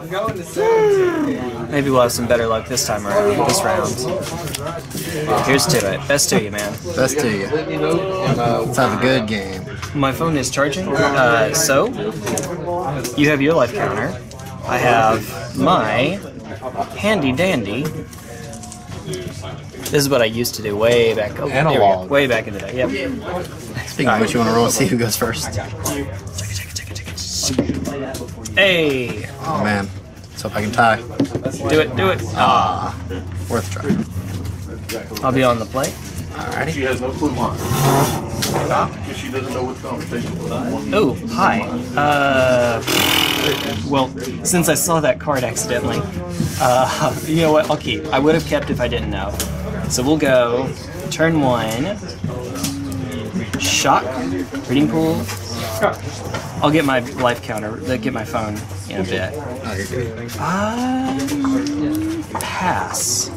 I'm going to 17. Maybe we'll have some better luck this time around, this round. Here's to it. Best to you, man. Best to you. Let's have a good game. My phone is charging, so you have your life counter. I have my handy dandy. This is what I used to do way back. Oh, analog. Way back in the day. Yep. Speaking of which, you want to roll and see who goes first. Hey! Oh man, let's hope I can tie. Do it, do it. Ah, worth a try. I'll be on the plate. Alrighty. She has no clue why. Because she doesn't know what's going on. Oh, hi. Well, since I saw that card accidentally, you know what? I'll keep. I would have kept if I didn't know. So we'll go turn one. Shock. Breeding Pool. I'll get my life counter. Get my phone in a bit. Pass.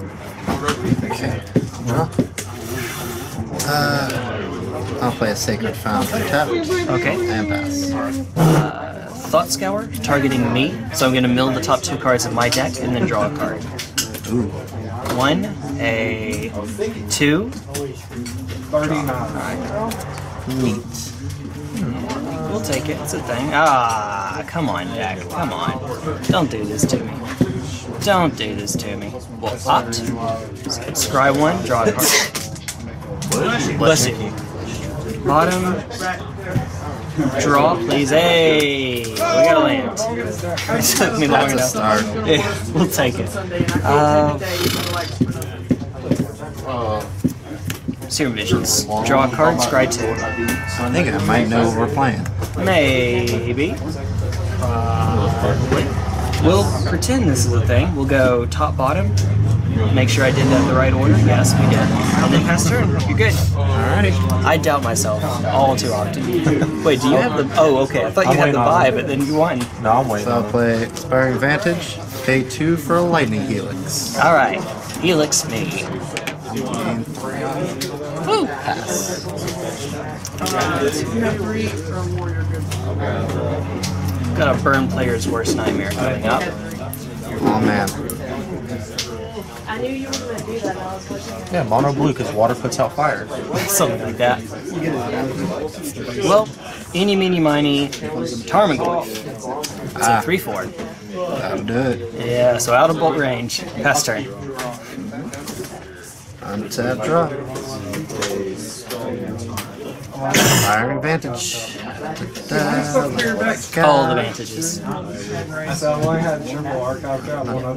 Okay. I'll play a Sacred Foundry. Okay. And pass. Thought Scour, targeting me. So I'm going to mill the top two cards of my deck and then draw a card. Ooh. One, a two. Neat. We'll take it. It's a thing. Ah, come on, Jack. Come on. Don't do this to me. Don't do this to me. Well, Opt. Scry one, draw a card. Bless you. Bottom. Draw, please. Hey! We got a land. It took me long enough. Yeah, we'll take it. Serum Visions. Draw a card, scry two. I think I might know what we're playing. Maybe. We'll pretend this is a thing. We'll go top, bottom. Make sure I did that in the right order. Yes, we did. And then pass turn. You're good. Alrighty. I doubt myself all too often. Wait, do you have the... Oh, okay. I thought you had the buy, but then you won. No, I'm waiting. So I'll play Inspiring Vantage. Pay two for a Lightning Helix. Alright. Helix me. Woo! Pass. Got a burn player's worst nightmare coming up. Oh, man. I knew you were going to do that. I was watching. Yeah, mono blue, because water puts out fire. Something like that. Well, eeny, meeny, miny, Tarmogoyf. It's a 3-4. That'll do it. Yeah, so out of bolt range. Pass turn. Untap, draw. Fire advantage. All the advantages.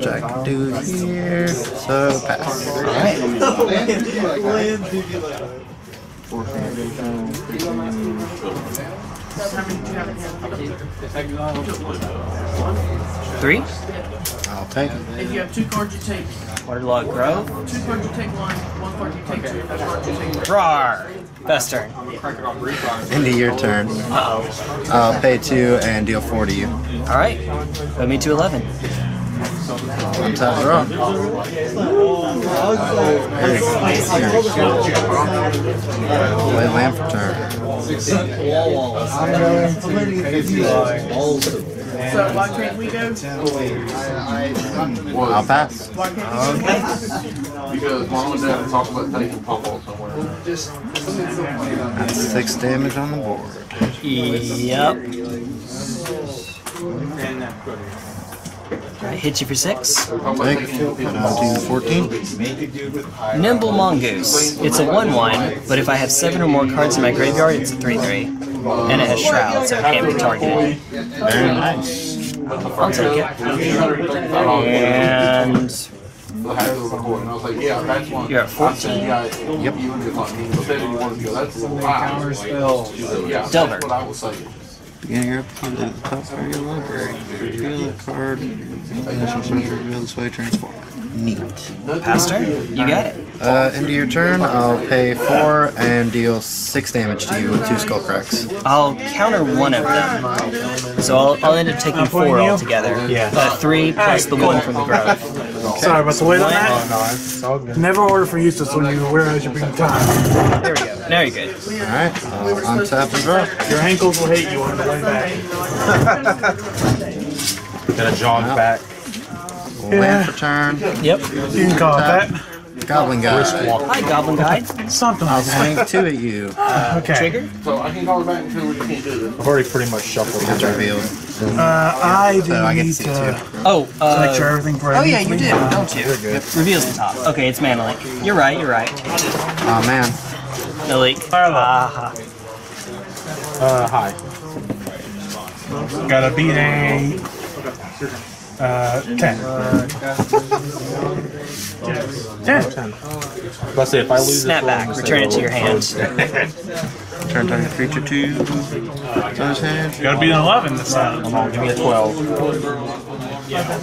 Jack can do here, so pass. Alright. Three? I'll take it. If you have two cards, you take Waterlogged Grove. Two cards, you take one. One card, you take two. One card, you take three. Rawr! Best turn. End of your turn. Uh-oh. I'll pay two and deal four to you. Alright. Put me to 11. One time wrong. Play land for turn. So why can't we go? Well, I'll pass. Why can't we go? Because mom and dad talk about taking pop out somewhere. That's 6 damage on the board. Yep. I hit you for 6. I'll do 14. Nimble Mongoose. It's a 1-1, but if I have 7 or more cards in my graveyard, it's a 3-3. And it has shroud, so it can't be targeted. Very nice. I'll take it. And... You're at 14. Yep. Delver. Beginning of your opponent at the top of your library. Reveal a card. Reveal this way, transform. Neat. Pass turn? You got it. End of your turn, I'll pay 4 and deal 6 damage to you with 2 Skullcracks. I'll counter one of them. So I'll end up taking 4 altogether. Yeah. 3 plus the 1 from the grove. Okay. Sorry about the wait on that. No, it's all good. Never order for useless when you realize you're being timed. There we go. Now you're good. Alright, untap and drop. Your ankles will hate you on the way back. Gonna jog back. Land for turn. Yep. You can call it that. Goblin Guide. Hi, Goblin Guide. Something I'll swing two at you. Okay. Trigger? So I can call it back until we can do this. I've already pretty much shuffled it. I make sure everything for everything. Oh, yeah, you did, don't you? Reveals the top. Okay, it's Mana Leak. You're right, you're right. Aw, oh, man. No leak. Hi. Gotta beat a... 10. 10. Let's see if I lose. Snapback. Return it to your hand. Turn target creature to his hand. Gotta be an 11 this time. I'm gonna be a 12.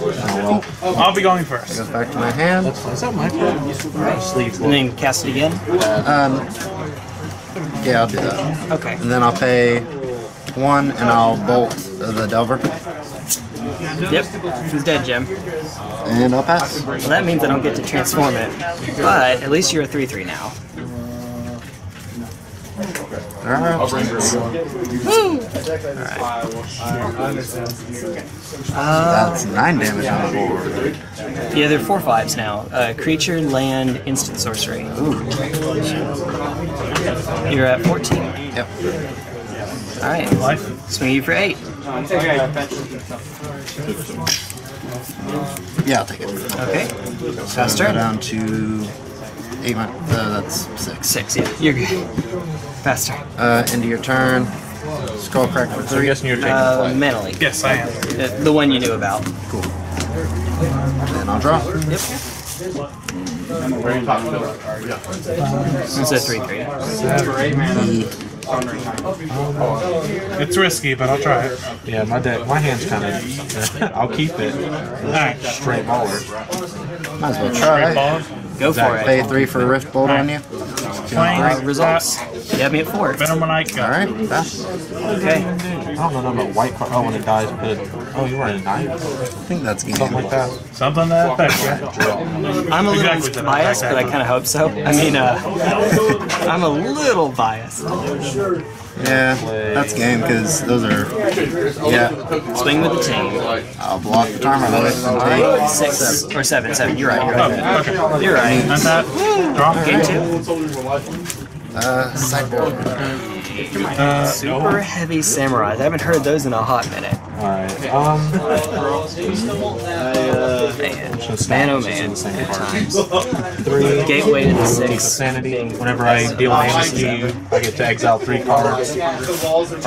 Oh, well. I'll be going first. It goes back to my hand. Is that my fault? And then cast it again. Yeah, I'll do that. Okay. And then I'll pay one, and I'll bolt the Delver. Yep, he's dead, Jim. And I'll pass. Well, that means I don't get to transform it, but at least you're a 3/3 now. Alright. That's 9 damage on the board. Yeah, they're 4/5s now. Creature, land, instant sorcery. Ooh. You're at 14. Yep. Alright, swing you for 8. Yeah, I'll take it. Okay. Faster. So down to 8. That's 6. 6. Yeah, you're good. Faster. End of your turn. Skullcrack for 3. I'm guessing you're taking the Mana Leak. Yes, I am. The one you knew about. Cool. Then I'll draw. Yep. It's a 3/3. It's risky, but I'll try it. Yeah, my hand's kind of. I'll keep it. Alright, straight baller. Might as well try. Go for it. Pay 3 for a Rift Bolt on you. Great results. You have me at 4. Alright, that's okay. I don't know about white card. Oh, when it dies, put it. Oh, you were at a 9. I think that's game. Something like that. Something that effect. I'm a little biased, but I kind of hope so. I mean, I'm a little biased. Yeah, that's game, because those are... Yeah. Swing with the team. I'll block the Tarmogoyf and take 6 or 7. 7. You're right. You're right. Oh, okay. You're right. I'm not... Drop. Game 2. Sideboard. Super heavy samurais. I haven't heard those in a hot minute. Alright. Man, oh man. Three. Gateway to the 6. Sanity. Whenever I deal damage to you, I get to exile 3 cards. Or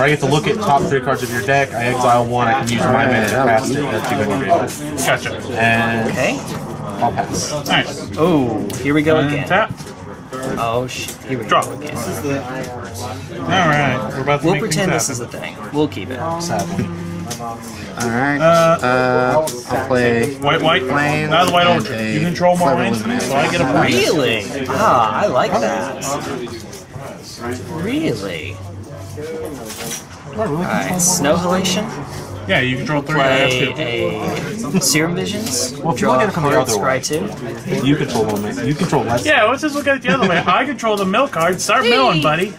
I get to look at top 3 cards of your deck. I exile 1. I can use my mana to cast it. That's too good. Gotcha. And okay. I'll pass. Nice. Oh, here we go again. Tap. Oh shit, here we go again. Alright, we're about to pretend this is a thing. We'll keep it. Sadly. Alright, I'll play... White? Not the white orchard. You control more lands than me, so I get a point. Really? Ah, I like that. Really? Alright, Snowhalation? Yeah, you control 3. Play a Serum Visions. Well, draw a card, scry 2. You control one man. You control less. Yeah, let's just look at it the other way. I control the mill card. Start milling, buddy.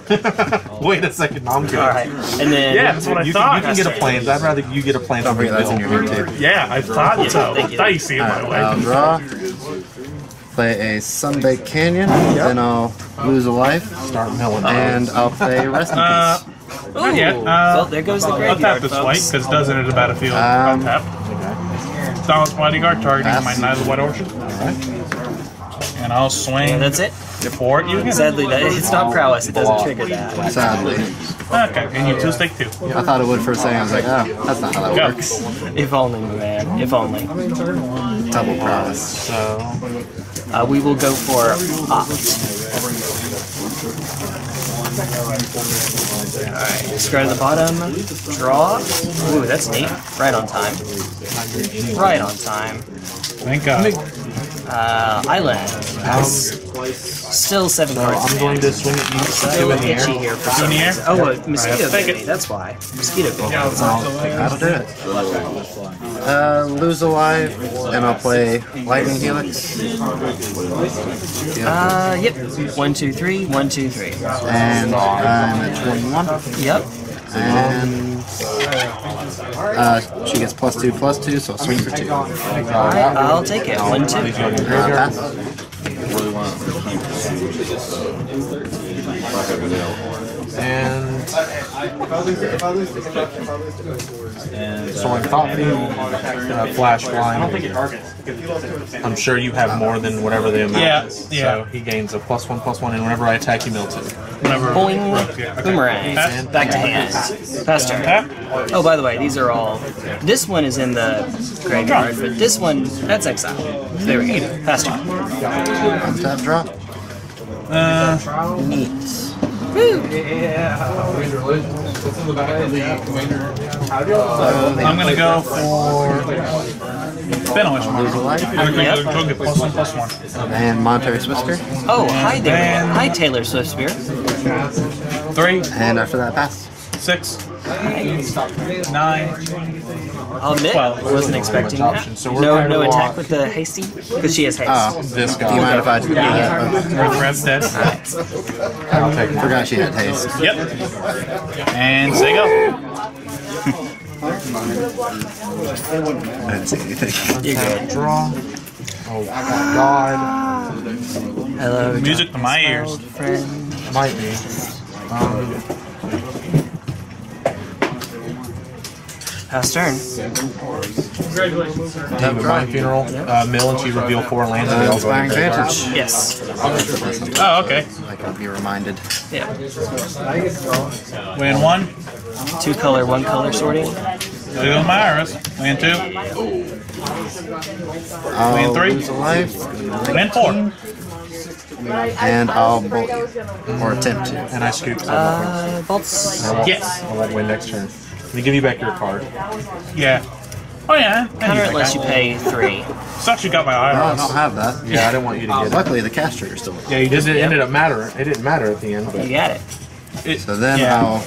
Wait a second, I'm good. All right. And then yeah, that's what I thought. You can get a plant. I'd rather you get a plant over your table. Yeah, I thought so. Dicey in my way. I'll draw. Play a Sunbaked Canyon. Then I'll lose a life. Start milling. And I'll play Rest in Peace. Not yet. Well, there goes the graveyard. I'll tap this white, because it does enter the battlefield. I'll tap. Okay. Silence Blinding Guard, targeting my Night of the White Orchard. Okay. And I'll swing. And that's it? Deport you again. Sadly, it's not prowess. It doesn't trigger that. Sadly. Okay, and you just take 2. I thought it would for a second. I was like, oh, that's not how that works. If only, man. If only. Double prowess. So, we will go for Opt. Alright, discard the bottom, draw. Ooh, that's neat. Right on time. Right on time. Thank God. Island. Still 7 cards. I'm going to swing at you. So itchy here for some reason. Oh, a mosquito baby. That's why. Mosquito baby. That'll do it. Lose a life, and I'll play Lightning Helix. Yep. 1, 2, 3. 1, 2, 3. And I'm at 21. Yep. And She gets +2/+2, so swing for 2. I'll take it. 1, 2. So I'm talking flash flying. I'm sure you have more than whatever the amount is. Yeah. So he gains a +1/+1, and whenever I attack, you mill 2. Whenever. Okay. Boomerang. Pass. Back to hand. Pass turn. Oh, by the way, these are all. This one is in the graveyard, but this one, that's exile. There we go. Pass turn. Untap drop. Neat. I'm gonna go for Benalish Marshal. I'm gonna go +1/+1. And Monterey Swister. Oh, hi there. And hi Taylor Swift Spear. 3. And after that pass. 6. 9. I'll admit, I wasn't expecting that. So no attack with the hasty? Because she has haste. This guy. Do you mind if I do that? Alright. I'll take it. Forgot she had haste. Yep. And say go. I didn't see anything. You're good. Draw. Oh my god. Hello. Music to my ears. Friend. Might be. Pass turn. Congratulations, sir. My funeral. Mill and she reveal 4 lands. Inspiring Vantage. Yes. Oh, okay. I can be reminded. Yeah. Land 1. 2-color, 1-color sorting. Reveal my iris. Land 2. Land 3. Land 4. And I'll bolt you. Or attempt to. And I scoop. Bolts. Yes. I'll let win next turn. They give you back your card. Yeah. Oh yeah. Counter unless you pay 3. It's actually got my iris. No, I don't have that. Yeah, I didn't want you to get it. Luckily, the cash trigger's still. Yeah, you did. It ended up matter. It didn't matter at the end. But you got it. So then I'll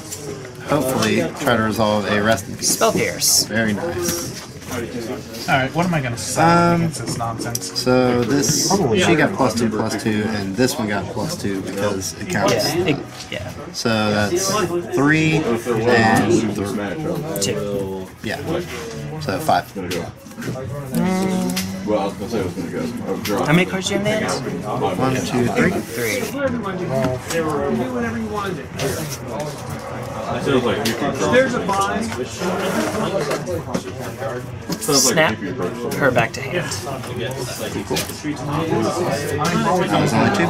hopefully try to resolve a Rest in Peace. Spell Pierce. Very nice. Alright, what am I going to say against this nonsense? So this, she got +2/+2, and this one got +2 because it counts. Yeah. So that's 3 and 2. Yeah. So 5. How many cards do you have in hand? 1, 2, 3. 3. There's a bind. Snap her back to hand. I was only 2.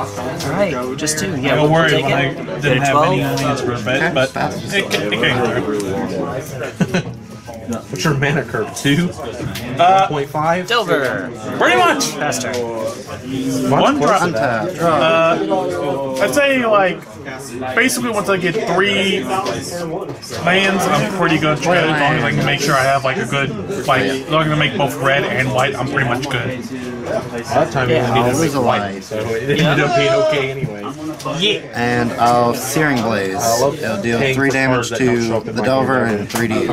Alright, just 2. Yeah, we'll take it. I didn't have any lands for a bit, but it came through. What's your mana curve? 2? 1.5? Delver! Pretty much! Faster. 1 drop. I'd say, like, basically once I get 3 lands, I'm pretty good. As long as I can make sure I have, like, a good, like, as long as I make both red and white, I'm pretty much good. That time you need a light, so it ended up being okay anyway. Yeah. And I'll Searing Blaze. It'll deal 3 damage to the Delver and 3 to you.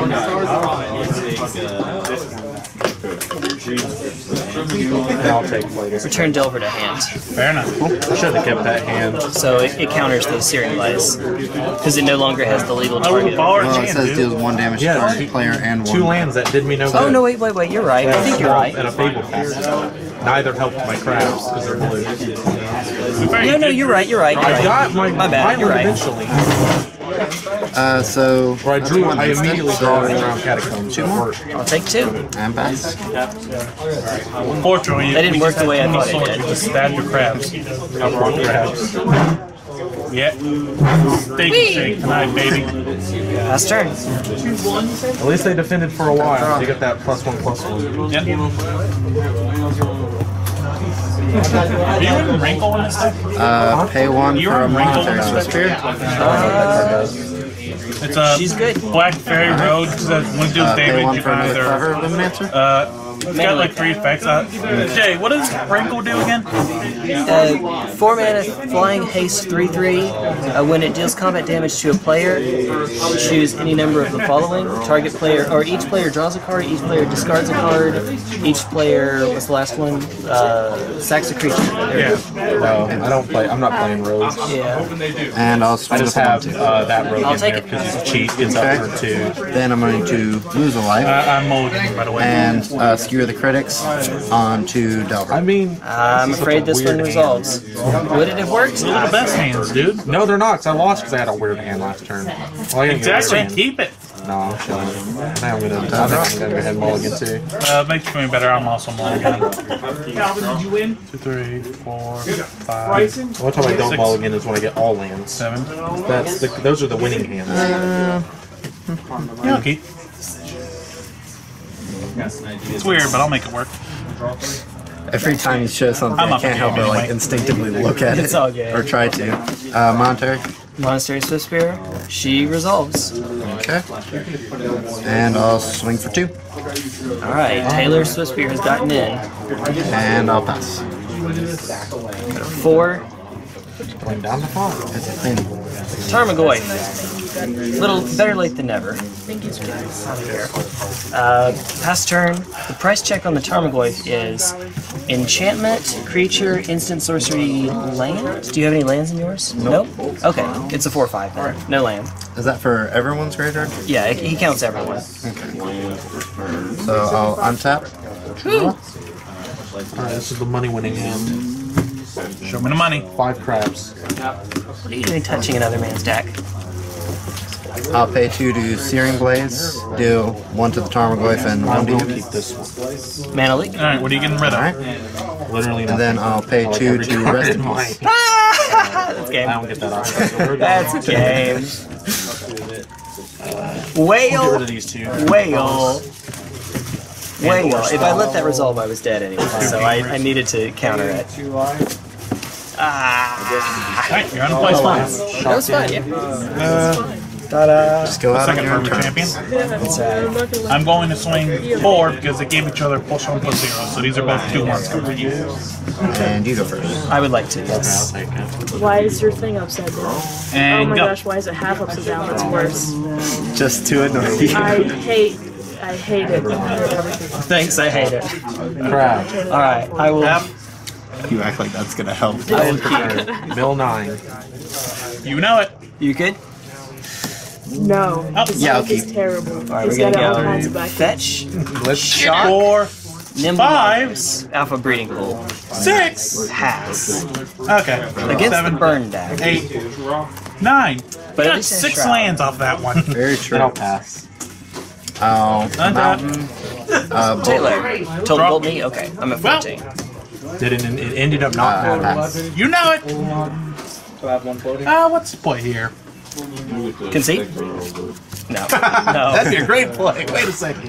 I'll take later. Return Delver to hand. Fair enough. I should have kept that hand. So it counters the Searing Blaze. Because it no longer has the legal target. Well, it says deals 1 damage to each player and 1. 2 lands that did me no good. Oh, no, wait, you're right. I think you're right. And a Fable Cast. Neither helped my crabs because they're blue. No, you're right. I got my bad, you're right. Eventually. So I immediately draw it around Catacombs. 2 more. I'll take 2. And pass. Unfortunately, that didn't work the way I thought it did. Just stabbed your crabs. I brought crabs. Yeah. Steak and shake tonight, baby. Last turn. At least they defended for a while. They got that +1/+1. Yep. Are you in Rankle on this stuff? Pay 1 for a Monterey Swister. It's a she's good. Black Fairy Road, because when it deals damage, you can either... It's got like 3 effects. Jay, what does Rankle do again? 4 mana, flying, haste, 3/3. When it deals combat damage to a player, choose any number of the following: target player, or each player draws a card, each player discards a card, each player. What's the last one? Sacks a creature. No, I'm not playing roads. Yeah. And I'll just have that road. I'll take it. is cheat. It's okay. Up for 2. Then I'm going to lose a life. I'm mulliganing, by the way. And skewer the critics onto Delver. I mean, I'm afraid this one resolves. Would it have worked? These are the best hands, dude. No, they're not. I lost because I had a weird hand last turn. Well, exactly. Keep it. No, I'm chilling. I'm going to go ahead and mulligan too. Makes me feel better. I'm also mulliganing. Calvin, did you win? 2, 3, 4, 5. One time I don't mulligan is when I get all lands. 7. That's the, those are the winning hands. Yeah. Okay. It's weird, but I'll make it work. Every time you show something, I can't help but like instinctively look at it or try to. Monterey. Monastery Swift Spear. She resolves. Okay. And I'll swing for 2. All right. Taylor Swift Spear has gotten in. And I'll pass. 4. Going down the fall. Tarmogoyf. Little better late than never. Past turn. The price check on the Tarmogoyf is enchantment, creature, instant sorcery, land. Do you have any lands in yours? Nope. Okay, it's a 4/5 then. Right. No land. Is that for everyone's graveyard? Yeah, he counts everyone. Okay. So I'll untap. Alright, this is the money winning hand. Show me the money. 5 crabs. What are you doing touching another man's deck? I'll pay 2 to Searing Blaze, do 1 to the Tarmogoyf, and 1 to you. Keep this one. Mana Leak. Alright, what are you getting rid of? Right. Literally nothing. And then I'll pay 2 to Rest in Peace. That's game. I don't get that off. That's game. Whale. We'll get rid of these 2. Whale. Wait, well, if I let that resolve, I was dead anyway, so I needed to counter it. Ah! Alright, you're on the play spot. That was fun, yeah. Just go out on your champion. I'm going to swing 4 because they gave each other +1/+0, so these are both 2/1s. And you go first. I would like to, yes. Why is your thing upside down? And oh my gosh, why is it half upside down? That's worse. Just to annoy you. I hate it. Thanks, I hate it. Crab. Alright, I will... You act like that's gonna help. I will keep it. Mill 9. You know it. You good? No. Oh, yeah, okay. It's terrible. Alright, we're gonna go. Fetch. Let's shock. 4. Nimble 5. Alpha Breeding Pool. 6. Pass. Okay. Against 7. The Burn deck. 8. 9. But got 6 lands off that one. Very true. I'll pass. Oh, mountain. Taylor, told me? Okay, I'm at 14. Well, it ended up not voting. You know it! What's the play here? Conceit? No. That'd be a great play. Wait a second.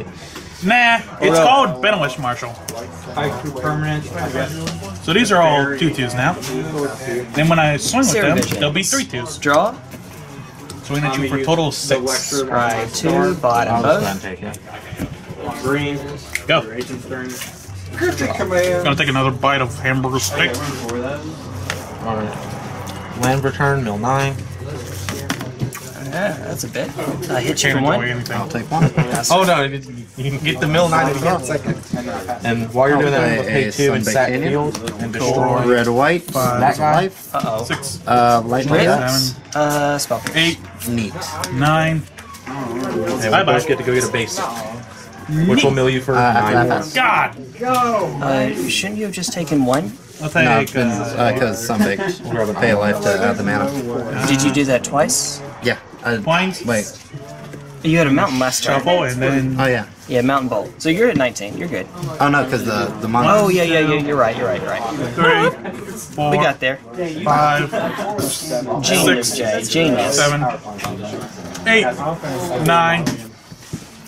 Nah, it's called Benalish Marshal. So these are all 2/2s now. Then when I swing with them, they'll be 3/2s. Draw? So we need you for total 6. Right, 2 bottom both. Green. Go. I'm gonna take another bite of hamburger steak. Alright. Land return, mill 9. Yeah, that's a bit. I hit you from 1. I'll take 1. Oh no, you can get the mill 9 again. And while you're doing that, I'm gonna pay 2 and sack field and destroy red white. Black life. 6. Lightning Helix. Spell Pierce. 8. Neat. 9. And we both get to go get a basic. Which will mill you for 9. God! Go! Shouldn't you have just taken 1? I'll take because Sunbaked pay a life to add the mana. Did you do that twice? Yeah. Wait. You had a mountain last turn. And then... Oh, yeah. Yeah, mountain bolt. So you're at 19. You're good. Oh, no, because the mountain... Oh, yeah. You're right. 3. 4. We got there. 5. Genius, 6. Jay. Genius. 7. 8. 9.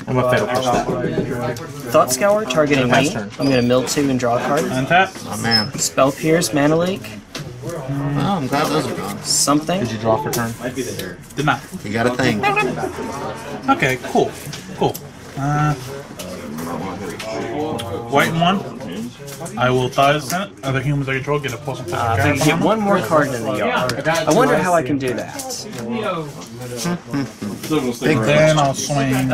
I'm a fail push that. Thought Scour targeting me. I'm going to mill 2 and draw a card. Untap. Oh, man. Spell Pierce, Mana Leak. Oh, I'm glad those are gone. Something. Did you draw for turn? Did not. You got a thing. Okay, cool. White and 1. I will thighs it. Other humans I control get a +1/+0. I get 1 more card in the yard. I wonder how I can do that. Then I'll swing.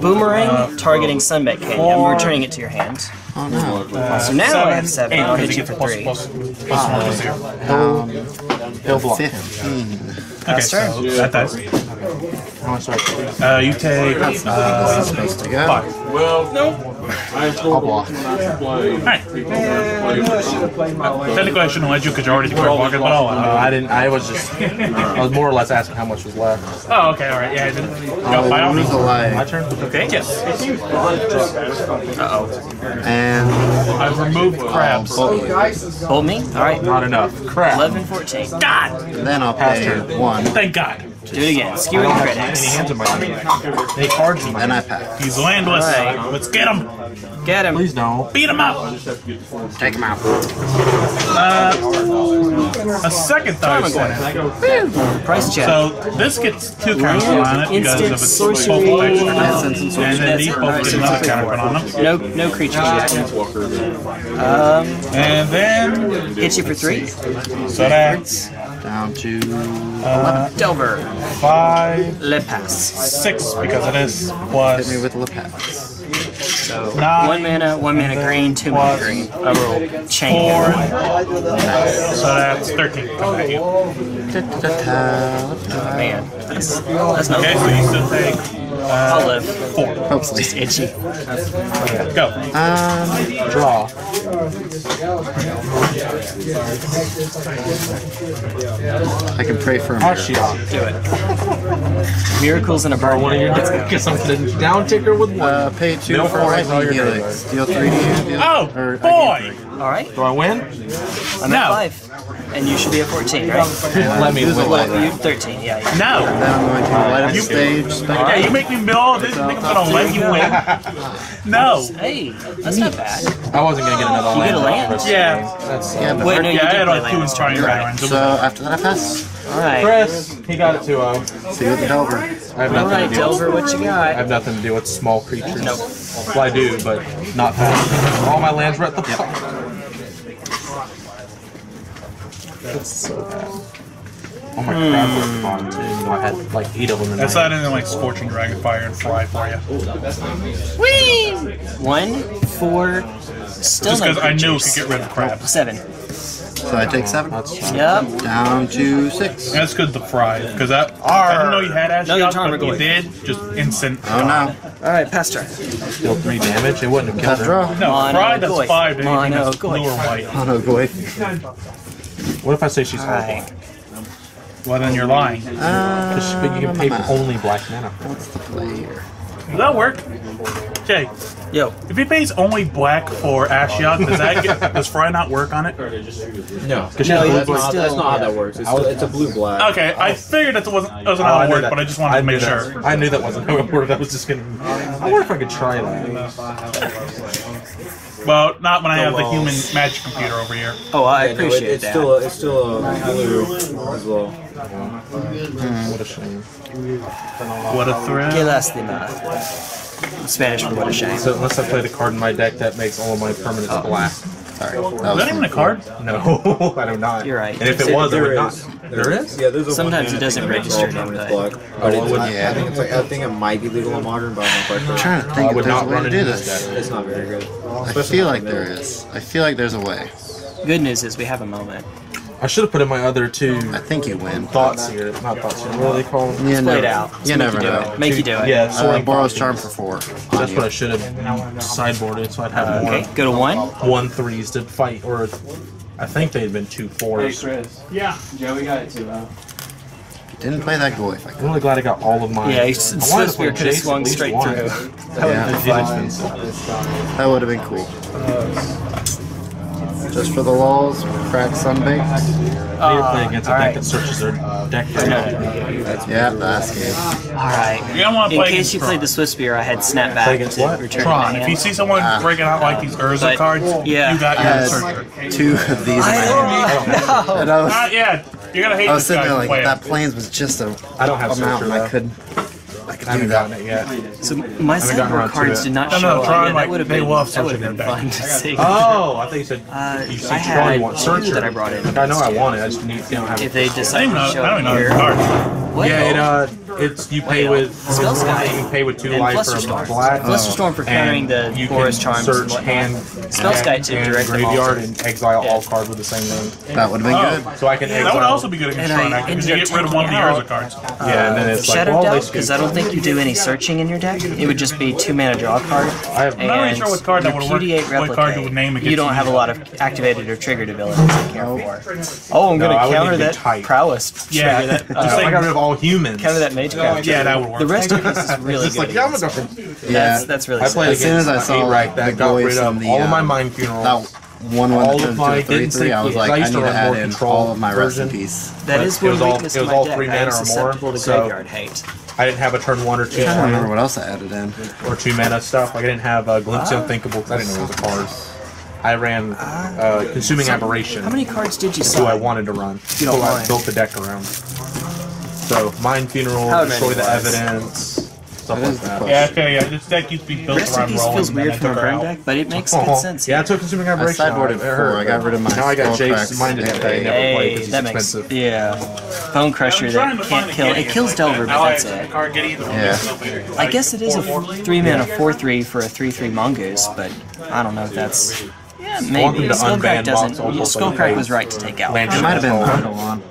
Boomerang targeting Sunbaked Canyon. I'm returning it to your hand. Oh no. So now I have 7. I'll hit you for 3. He'll block. 15. Okay, so that dies. You take 5. Well, no. I'll block. Alright. Technically, I shouldn't let you because you already were blocking, but I'll allow it. I didn't. I was just. I was more or less asking how much was left. Oh, okay. All right. Yeah, I didn't. My turn. Okay. Yes. And I've removed crabs. Hold me. All right. Not enough. Crab. 11, 14. God. And then I'll pass turn 1. Thank God. Do it again. Skewing critics. They cards in my hand. And I pack. He's landless. Right. Let's get him. Get him. Please don't. Beat him up. Take him out. A second dice. Price check. So this gets 2 counters on it because of its vocal texture. And then these both get another counter on them. No creature yet. And then hit you for 3. So that's down to Delver. 5. Le Pass. 6 because it is plus. Hit me with Le Pass. So 1 mana green, 2 mana green. I roll chain. 4. So that's 13. Man, that's not okay. So you still take. I'll live. 4. Hopefully. Just itchy. Okay. Go. Draw. I can pray for a miracle. Do it. Miracles in a bar. Get something. Down ticker with 1. Pay 2 for Lightning Helix. Deal 3 to you. Oh, boy! Alright. Do I win? I'm at 5. And you should be at 14, right? Let me win. You're 13, yeah. No! And then I'm going to light up the stage. Yeah, you make me mill. This thing is going to let you win. No! Hey, that's not bad. I wasn't going to get another land. You get a land? Yeah. That's, wait, no, yeah, I had like 2 trying right. So after that I pass. Alright. Chris, he got a 2-0. See you with the Delver. Alright, Delver, what you got? I have nothing to do with small creatures. Nope. Well, I do, but not fast. All my lands were at the top. That's so bad. Oh my crab was on too. I had like 8 of them in that's not anything like Scorching Dragonfire and Fly for you. Whee! 1, 4, still just because I knew we could get rid of crab. 7. So I take 7? Yep. Down to 6. That's good, the fry. Because I didn't know you had Ashiok, but you did. Just instant. Oh no. Alright, pass turn. Still 3 damage. It wouldn't have killed her. No, fry that's 5 damage. That's blue or white. Monogoyf. What if I say she's half black? Well, then you're lying. But you can pay for only black mana. What's the play here? Does that work? Jay. Yo. If he pays only black for Ashiok, does Fry not work on it? No. Because that's not how that works. It's a blue black. Okay, I figured that wasn't how it worked, but I just wanted to make sure. I knew that wasn't how it worked. I was just gonna. I wonder if I could try that. Well, not when I have the human magic computer over here. Oh, I appreciate that. It's still a blue as well. What a shame. What a thrill. Que lástima. Spanish for what a shame. So unless I play the card in my deck that makes all of my permanents black. Sorry. Is that even a card? No, I do not. You're right. And if it was, there would not. There is? Yeah, there's a sometimes it doesn't register in black. I think it might be legal in modern, but I'm trying to think if there's a way to do this. It's not very good. I feel like there is. I feel like there's a way. Good news is we have a moment. I should have put in my other 2. I think you win. Thoughts here. Not thoughts here. What are they called? Yeah, played out. You never know. Make you do it. Yeah, so borrows charm for 4. That's what I should have sideboarded, so I'd have more. Okay, go to 1. 1-3s to fight, or I think they'd been 2-4s. Hey, Chris. Yeah. Joey got it too, though. Didn't play that goal if I could. I'm really glad I got all of mine. Yeah, Swister could have swung straight through. That would have been cool. Just for the lulz, crack Sunbaked. You're playing against a deck that searches their deck for magic. Yeah, that's good. Alright. In case you played the Swift Spear, I had Snapback to return Tron. If you see someone breaking out like these Urza cards, you got your searcher. 2 of these. I don't know. Not yet. You're going to hate this guy. I was sitting there like, that Plains was just a mountain I couldn't. I haven't gotten it yet. So my sideboard cards did not show up. Tron, that would have been fun to see. Oh, I thought you said you said Tron want Searcher. That I brought in. I know I want it. I just don't have it. If they decide to show up here. I don't even know the card. Yeah, it It's you pay with Skullcrack. You pay with 2 life for a black. Blusterstorm for countering the Forest Charms. Search hand, Skullcrack to direct graveyard and exile all cards with the same name. That would have been good. So I can exile. That would also be good against Shrine because you get rid of one of the Urza cards. Yeah, and then it's like Shadow Delve because I don't think you do any searching in your deck. It would just be 2 mana draw card. I'm not really sure what card that would work. What card would name against you? You don't have a lot of activated or triggered abilities in care for. Oh, I'm gonna counter that prowess. Yeah, that. I got rid of all humans. Counter that mage card. Yeah, that would work. The rest of this is really good. Like, that's really. I played as soon as I saw that got rid of all of my mind funerals. One turns to a 3/3. I was like, I need to add in all of my Rest in Peace. That is one weakness to my deck. I am susceptible to graveyard hate. I didn't have a turn 1 or 2. I don't remember what else I added in. Or 2 mana stuff. Like I didn't have Glimpse Unthinkable because I didn't know what the cards. I ran Consuming Aberration. How many cards did you see? Who I wanted to run. You know, I built the deck around. So Mind Funeral, Destroy the Evidence, stuff like that. Yeah, okay, yeah. This deck used to be built around rolling. Rest in Peace feels weird for a burn deck, but it makes good sense. Yeah, I took Consuming Aberration. I sideboarded before. I got rid of my. Now I got Jace Minded that I never played because he's expensive. Yeah. Bone Crusher that can't kill. It kills Delver, but that's it. Yeah. I guess it is a 3 mana 4/3 for a 3/3 Mongoose, but I don't know if that's. Yeah, maybe. Skullcrack doesn't. Skullcrack was right to take out. It might have been Eidolon.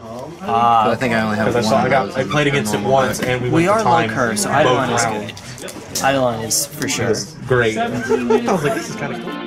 I think I only have one. I played against it once, and we went to time. We are low curve, so Eidolon is good. Eidolon is for sure. Great. I was like, this is kind of cool.